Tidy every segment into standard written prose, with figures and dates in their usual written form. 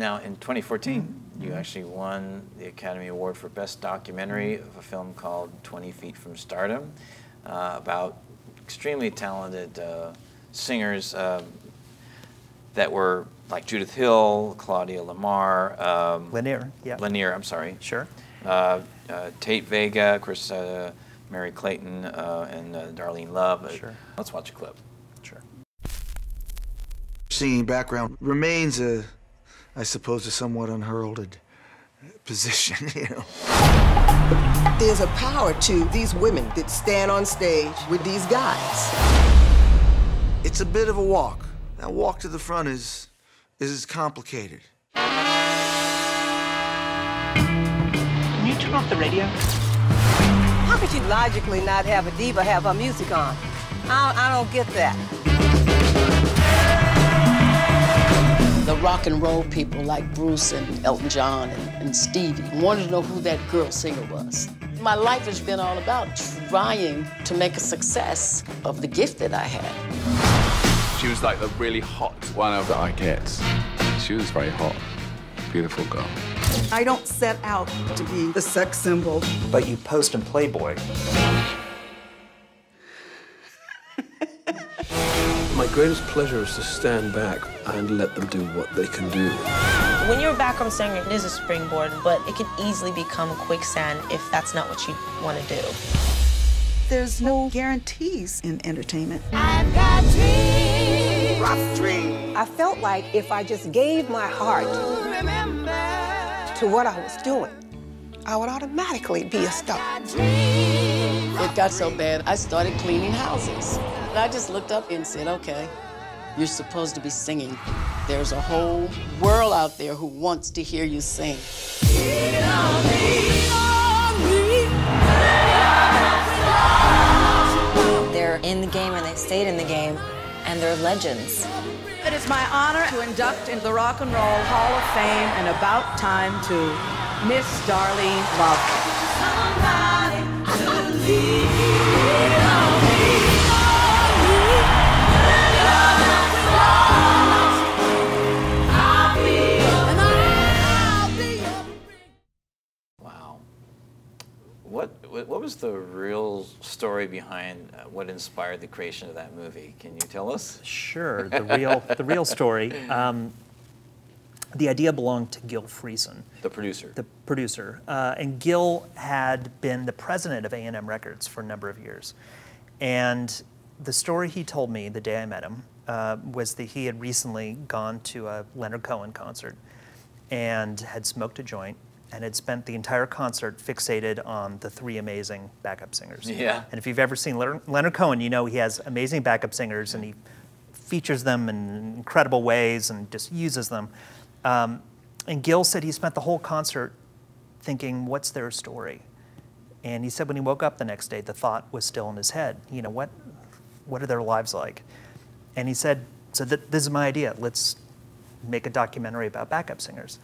Now, in 2014, you actually won the Academy Award for Best Documentary of a film called 20 Feet from Stardom, about extremely talented singers that were like Judith Hill, Claudia Lamar. Lennear, yeah. Lennear, I'm sorry. Sure. Tate Vega, of course, Mary Clayton, and Darlene Love. Sure. Let's watch a clip. Sure. Singing background remains a, I suppose, a somewhat unheralded position, you know. There's a power to these women that stand on stage with these guys. It's a bit of a walk. That walk to the front is complicated. Can you turn off the radio? How could you logically not have a diva have her music on? I don't get that. The rock and roll people like Bruce and Elton John and Stevie wanted to know who that girl singer was. My life has been all about trying to make a success of the gift that I had. She was like the really hot one of the Ikettes. She was very hot, beautiful girl. I don't set out to be the sex symbol. But you post in Playboy. My greatest pleasure is to stand back and let them do what they can do. When you're a background singer, it is a springboard, but it can easily become quicksand if that's not what you want to do. There's no guarantees in entertainment. I've got dreams. Rough dreams. I felt like if I just gave my heart to what I was doing, I would automatically be a star. It got so bad, I started cleaning houses. I just looked up and said, okay, you're supposed to be singing. There's a whole world out there who wants to hear you sing. Lean on me, lean on me, lean on me. They're in the game and they stayed in the game, and they're legends. It is my honor to induct into the Rock and Roll Hall of Fame, and about time to Miss Darlene Love. Somebody to lean on me. What was the real story behind what inspired the creation of that movie? Can you tell us? Sure, the real story. The idea belonged to Gil Friesen. The producer. The producer. And Gil had been the president of A&M Records for a number of years. And the story he told me the day I met him was that he had recently gone to a Leonard Cohen concert and had smoked a joint, and had spent the entire concert fixated on the three amazing backup singers. Yeah. And if you've ever seen Leonard Cohen, you know he has amazing backup singers, and he features them in incredible ways and just uses them. And Gil said he spent the whole concert thinking, what's their story? And he said when he woke up the next day, the thought was still in his head. You know, what are their lives like? And he said, so this is my idea. Let's make a documentary about backup singers.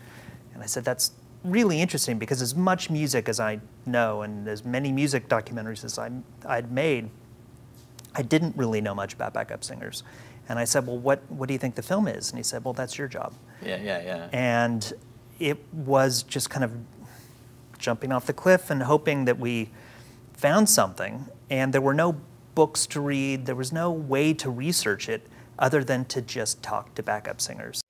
And I said, that's really interesting, because as much music as I know and as many music documentaries as I'd made, I didn't really know much about backup singers. And I said, well, what do you think the film is? And he said, well, that's your job. Yeah, yeah, yeah. And it was just kind of jumping off the cliff and hoping that we found something. And there were no books to read. There was no way to research it other than to just talk to backup singers.